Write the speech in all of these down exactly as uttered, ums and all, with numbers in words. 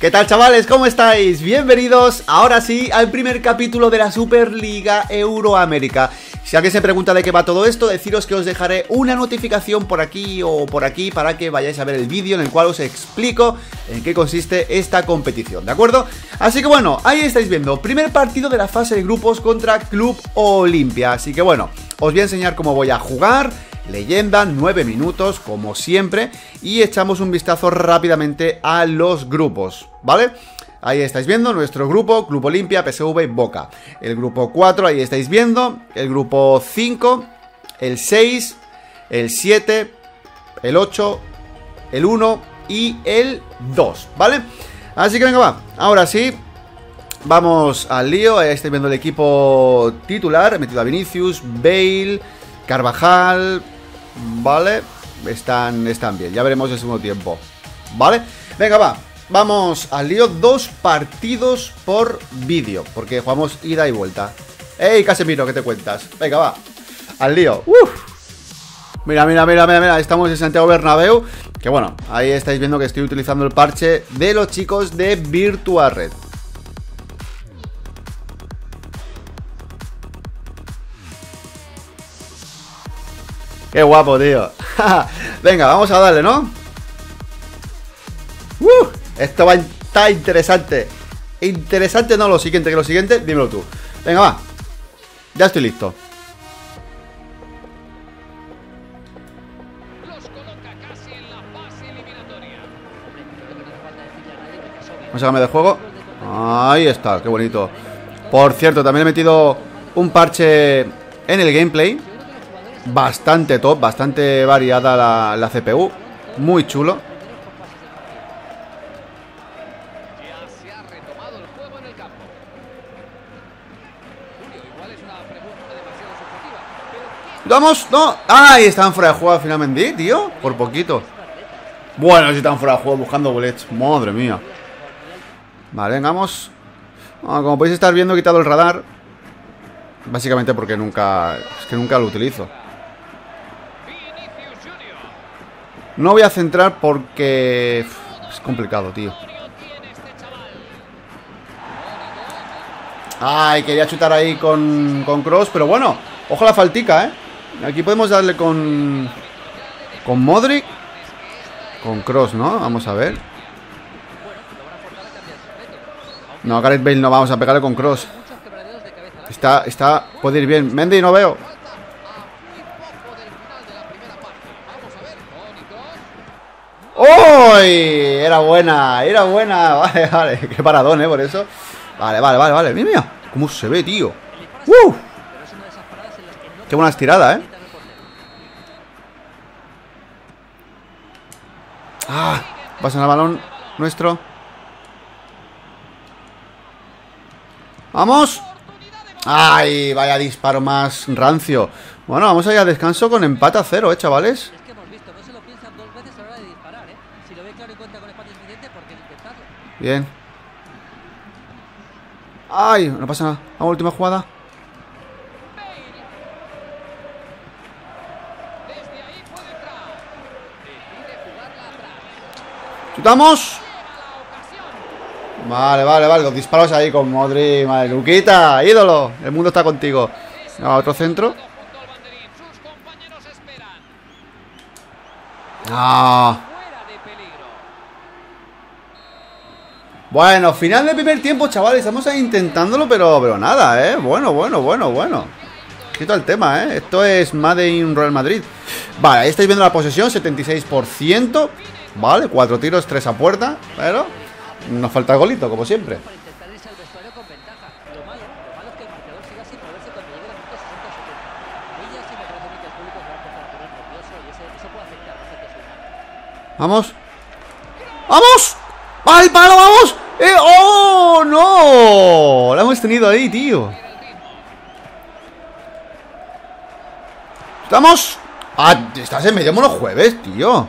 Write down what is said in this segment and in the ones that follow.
¿Qué tal, chavales? ¿Cómo estáis? Bienvenidos, ahora sí, al primer capítulo de la Superliga Euroamérica. Si alguien se pregunta de qué va todo esto, deciros que os dejaré una notificación por aquí o por aquí para que vayáis a ver el vídeo en el cual os explico en qué consiste esta competición, ¿de acuerdo? Así que bueno, ahí estáis viendo, primer partido de la fase de grupos contra Club Olimpia. Así que bueno, os voy a enseñar cómo voy a jugar. Leyenda, nueve minutos, como siempre. Y echamos un vistazo rápidamente a los grupos, ¿vale? Ahí estáis viendo nuestro grupo, Club Olimpia, P S V, Boca. El grupo cuatro, ahí estáis viendo. El grupo cinco, el seis, el siete, el ocho, el uno y el dos, ¿vale? Así que venga, va, ahora sí, vamos al lío. Ahí estáis viendo el equipo titular. He metido a Vinicius, Bale, Carvajal, ¿vale? Están, están bien, ya veremos el segundo tiempo, ¿vale? Venga, va, vamos al lío. Dos partidos por vídeo, porque jugamos ida y vuelta. ¡Ey, Casemiro, qué te cuentas! Venga, va, al lío. ¡Uf! Mira, mira, mira, mira, mira, estamos en Santiago Bernabéu. Que bueno, ahí estáis viendo que estoy utilizando el parche de los chicos de VirtuaRed. ¡Qué guapo, tío! Venga, vamos a darle, ¿no? ¡Uh! Esto va a estar interesante. Interesante no, lo siguiente, que lo siguiente, dímelo tú. Venga, va. Ya estoy listo. Vamos a cambiar de juego. Ahí está, qué bonito. Por cierto, también he metido un parche en el gameplay. Bastante top, bastante variada la, la C P U. Muy chulo. ¡Vamos! ¡No! ¡Ay! Están fuera de juego finalmente, tío. Por poquito. Bueno, si están fuera de juego buscando bullets. Madre mía. Vale, vengamos. Bueno, como podéis estar viendo, he quitado el radar. Básicamente porque nunca... Es que nunca lo utilizo. No voy a centrar porque... Es complicado, tío. Ay, quería chutar ahí con, con cross, pero bueno. Ojo la faltica, eh. Aquí podemos darle con... Con Modric. Con cross, ¿no? Vamos a ver. No, Gareth Bale no, vamos a pegarle con cross. Está, está, puede ir bien. Mendy no veo. ¡Uy! Era buena, era buena. Vale, vale, qué paradón, ¿eh? Por eso. Vale, vale, vale, vale. Mira, mira. ¿Cómo se ve, tío? ¡Uh! Qué buenas tiradas, ¿eh? Ah, pasan al balón nuestro. ¡Vamos! ¡Ay! Vaya disparo más rancio. Bueno, vamos allá a descanso con empate a cero, ¿eh, chavales? Bien. ¡Ay! No pasa nada. Vamos, última jugada. ¡Chutamos! Vale, vale, vale, los disparos ahí con Modric, madre, Luquita, ídolo, el mundo está contigo. No, otro centro. Ah. Bueno, final del primer tiempo, chavales, estamos ahí intentándolo, pero, pero nada, eh. Bueno, bueno, bueno, bueno. Quito el tema, eh. Esto es Made in Real Madrid. Vale, ahí estáis viendo la posesión, setenta y seis por ciento. Vale, cuatro tiros, tres a puerta, pero... Nos falta el golito, como siempre. Vamos. ¡Vamos! ¡Al palo, vamos! ¡Eh! ¡Oh, no! La hemos tenido ahí, tío. ¡Estamos! ¡Ah! Estás en medio mono jueves, tío.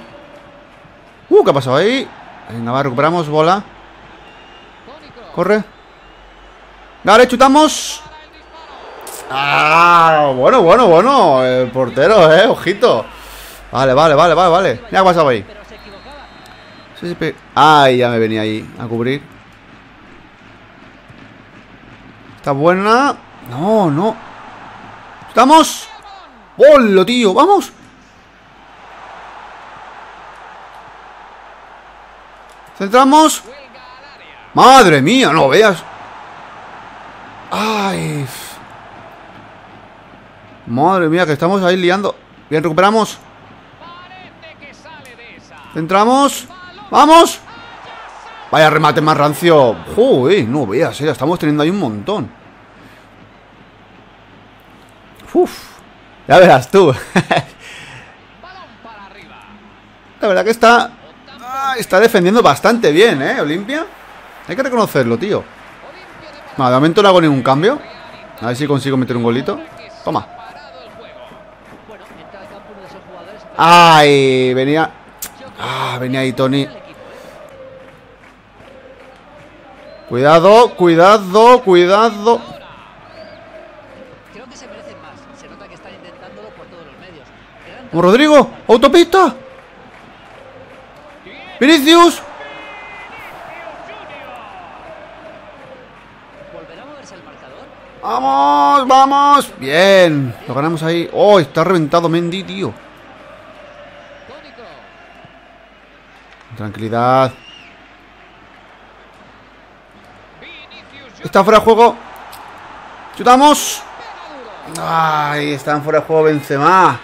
Uh, ¿qué ha pasado ahí? Venga, va, recuperamos bola. Corre. Vale, chutamos. Ah, bueno, bueno, bueno. El portero, eh, ojito. Vale, vale, vale, vale, vale. Mira qué ha pasado ahí. Sí, sí, pero... ¡Ay! Ya me venía ahí a cubrir. Está buena. No, no. ¡Estamos! ¡Bolo, tío! ¡Vamos! ¡Centramos! ¡Madre mía! ¡No veas! ¡Ay! Madre mía, que estamos ahí liando. Bien, recuperamos. Entramos. ¡Vamos! Vaya remate más rancio. Joder, no veas, eh. Estamos teniendo ahí un montón. Uf. Ya verás tú. La verdad que está... Ah, está defendiendo bastante bien, eh, Olimpia. Hay que reconocerlo, tío. Vale, de momento no hago ningún cambio. A ver si consigo meter un golito. Toma. Ay, venía... Ah, venía ahí Tony. Cuidado, cuidado, cuidado. Como Rodrigo, autopista. Vinicius. Vamos, vamos. Bien, lo ganamos ahí. Oh, está reventado Mendy, tío. Tranquilidad. Está fuera de juego. Chutamos. Ay, están fuera de juego Benzema.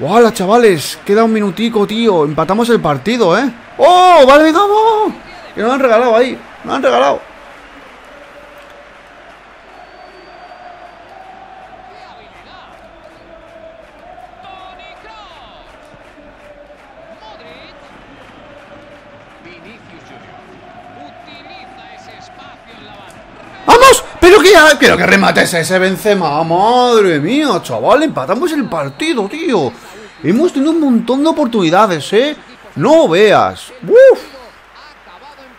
¡Hola, chavales! Queda un minutico, tío. Empatamos el partido, ¿eh? ¡Oh! ¡Vale, vamos! Que nos han regalado ahí. Nos han regalado. Quiero que remates a ese Benzema. Madre mía, chaval, empatamos el partido, tío. Hemos tenido un montón de oportunidades, eh. No veas. Uf.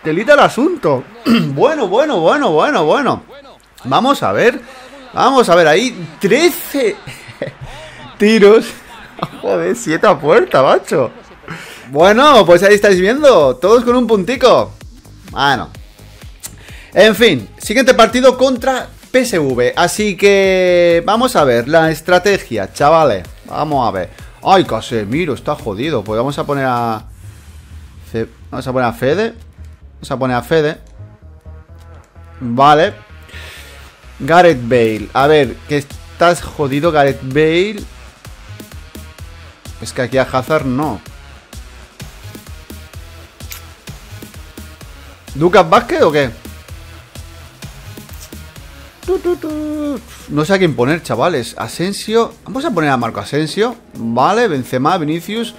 Telita el asunto. Bueno, bueno, bueno, bueno, bueno. Vamos a ver. Vamos a ver, ahí trece tiros. Joder, siete a puerta, macho. Bueno, pues ahí estáis viendo. Todos con un puntico. Bueno. En fin, siguiente partido contra P S V. Así que vamos a ver la estrategia, chavales. Vamos a ver. Ay, Casemiro, está jodido. Pues vamos a poner a... Vamos a poner a Fede. Vamos a poner a Fede. Vale. Gareth Bale. A ver, que estás jodido, Gareth Bale. Es que aquí a Hazard no. ¿Lucas Vázquez o qué? No sé a quién poner, chavales. Asensio. Vamos a poner a Marco Asensio. Vale, Benzema, Vinicius,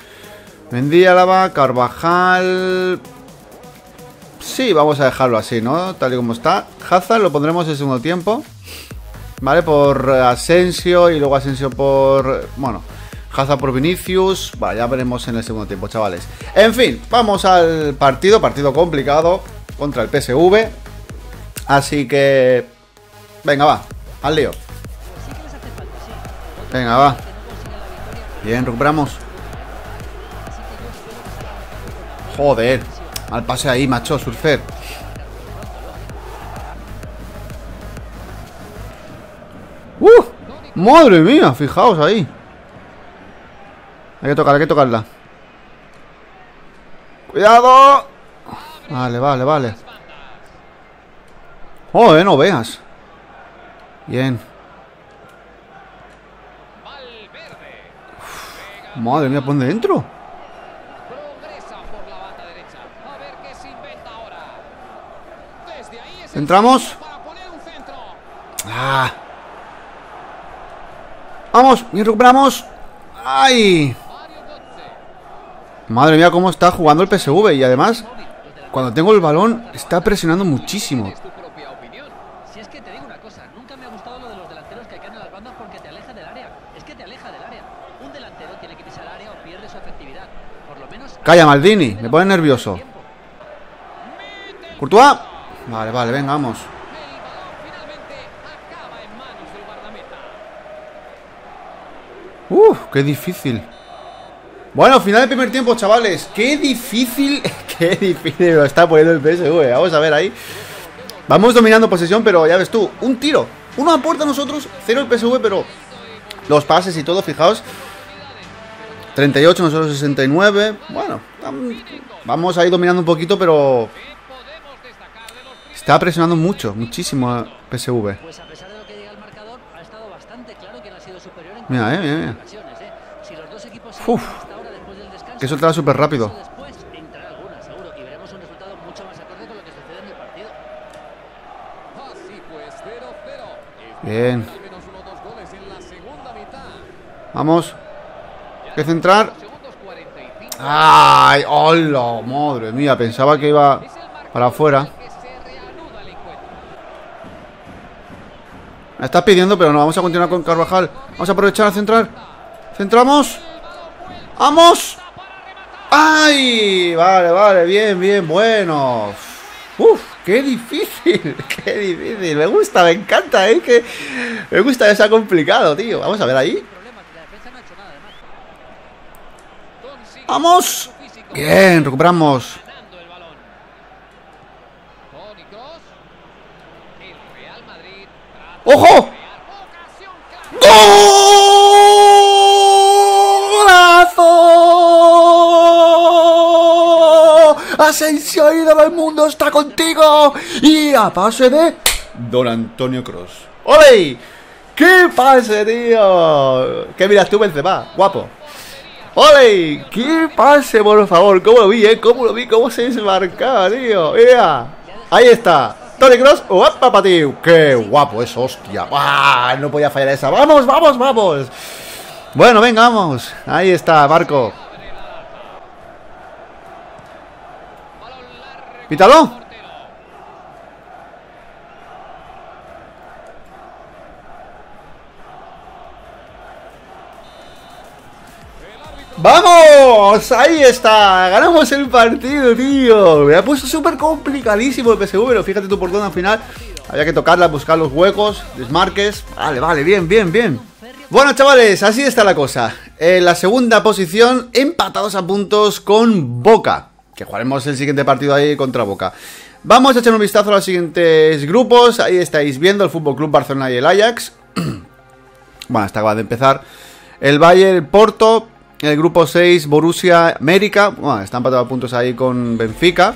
Mendy, Álava, Carvajal. Sí, vamos a dejarlo así, ¿no? Tal y como está. Hazard lo pondremos en segundo tiempo. Vale, por Asensio. Y luego Asensio por... Bueno, Hazard por Vinicius. Vale, ya veremos en el segundo tiempo, chavales. En fin, vamos al partido. Partido complicado contra el P S V. Así que... Venga, va, al lío. Venga, va. Bien, recuperamos. Joder, mal pase ahí, macho, Surfer. ¡Uh! ¡Madre mía! Fijaos ahí. Hay que tocarla, hay que tocarla. ¡Cuidado! Vale, vale, vale. Joder, no veas. Bien. Uf, madre mía, pon dentro. Entramos. Ah. Vamos, bien, recuperamos. Ay. Madre mía, cómo está jugando el P S V. Y además, cuando tengo el balón, está presionando muchísimo. Calla, Maldini, me pone nervioso. Courtois. Vale, vale, venga, vamos. Uf, qué difícil. Bueno, final del primer tiempo, chavales. Qué difícil, qué difícil lo está poniendo el P S V. Vamos a ver ahí. Vamos dominando posesión, pero ya ves tú, un tiro. Uno aporta a nosotros, cero el P S V, pero los pases y todo, fijaos. treinta y ocho, nosotros sesenta y nueve. Bueno, vamos ahí dominando un poquito, pero está presionando mucho, muchísimo el P S V. Mira, eh, mira, mira. Uf. Que soltaba súper rápido. Bien. Vamos. Hay que centrar. ¡Ay! ¡Hola! ¡Madre mía! Pensaba que iba para afuera. Me estás pidiendo, pero no. Vamos a continuar con Carvajal. Vamos a aprovechar a centrar. ¡Centramos! ¡Vamos! ¡Ay! Vale, vale, bien, bien, bueno. ¡Uf! ¡Qué difícil! ¡Qué difícil! Me gusta, me encanta, ¿eh? Que me gusta que sea complicado, tío. Vamos a ver ahí. ¡Vamos! Bien, recuperamos. ¡Ojo! ¡Gol! Asensio, ídolo del mundo, está contigo. Y a pase de Don Antonio Cross. ¡Ole! ¡Qué pase, tío! ¡Qué miras tú, Benzema! ¡Guapo! ¡Ole! ¡Qué pase, por favor! ¿Cómo lo vi, eh? ¿Cómo lo vi? ¿Cómo se desmarcaba, tío? ¡Mira! Ahí está. Toni Kroos. ¡Guapa para ti! ¡Qué guapo es, hostia! ¡Bah! No podía fallar esa. ¡Vamos, vamos, vamos! Bueno, venga, vamos. Ahí está, Marco. ¡Pítalo! ¡Vamos! ¡Ahí está! ¡Ganamos el partido, tío! Me ha puesto súper complicadísimo el P S V, pero fíjate tu portón al final. Había que tocarla, buscar los huecos, desmarques. Vale, vale, bien, bien, bien. Bueno, chavales, así está la cosa. En la segunda posición, empatados a puntos con Boca, que jugaremos el siguiente partido ahí contra Boca. Vamos a echar un vistazo a los siguientes grupos. Ahí estáis viendo el Fútbol Club Barcelona y el Ajax. Bueno, hasta acaba de empezar. El Bayern, el Porto. El grupo seis, Borussia, América. Bueno, están empatados a puntos ahí con Benfica.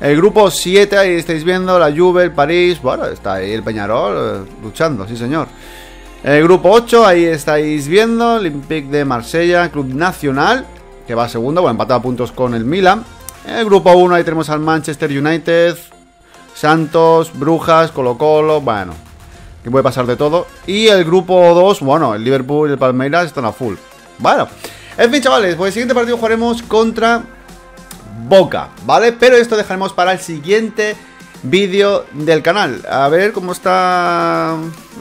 El grupo siete, ahí estáis viendo la Juve, el París. Bueno, está ahí el Peñarol eh, luchando, sí señor. El grupo ocho, ahí estáis viendo Olympique de Marsella, Club Nacional, que va segundo, bueno, empatado a puntos con el Milan. En el grupo uno ahí tenemos al Manchester United, Santos, Brujas, Colo-Colo, bueno, que puede pasar de todo. Y el grupo dos, bueno, el Liverpool y el Palmeiras están a full. Bueno, en fin, chavales, pues el siguiente partido jugaremos contra Boca, ¿vale? Pero esto dejaremos para el siguiente vídeo del canal. A ver cómo está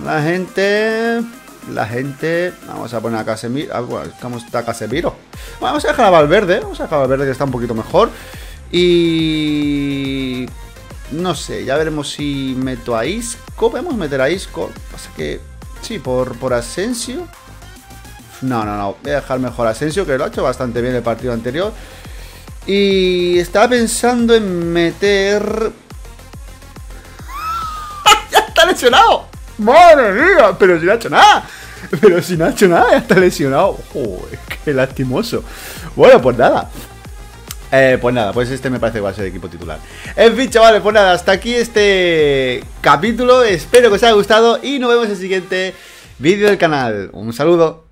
la gente... La gente... Vamos a poner a Casemiro. Ah, bueno, ¿cómo está Casemiro? Bueno, vamos a dejar a Valverde. Vamos a dejar a Valverde, que está un poquito mejor. Y... no sé, ya veremos si meto a Isco. ¿Podemos meter a Isco? Pasa que... sí, por, por Asensio. No, no, no. Voy a dejar mejor a Asensio, que lo ha hecho bastante bien el partido anterior. Y... estaba pensando en meter... ¡ya está lesionado! ¡Madre mía! ¡Pero si no ha hecho nada! ¡Pero si no ha hecho nada! ¡Ya está lesionado! ¡Joder! ¡Qué lastimoso! Bueno, pues nada. Eh, pues nada, pues este me parece que va a ser el equipo titular. En fin, chavales, pues nada, hasta aquí este capítulo. Espero que os haya gustado y nos vemos en el siguiente vídeo del canal. Un saludo.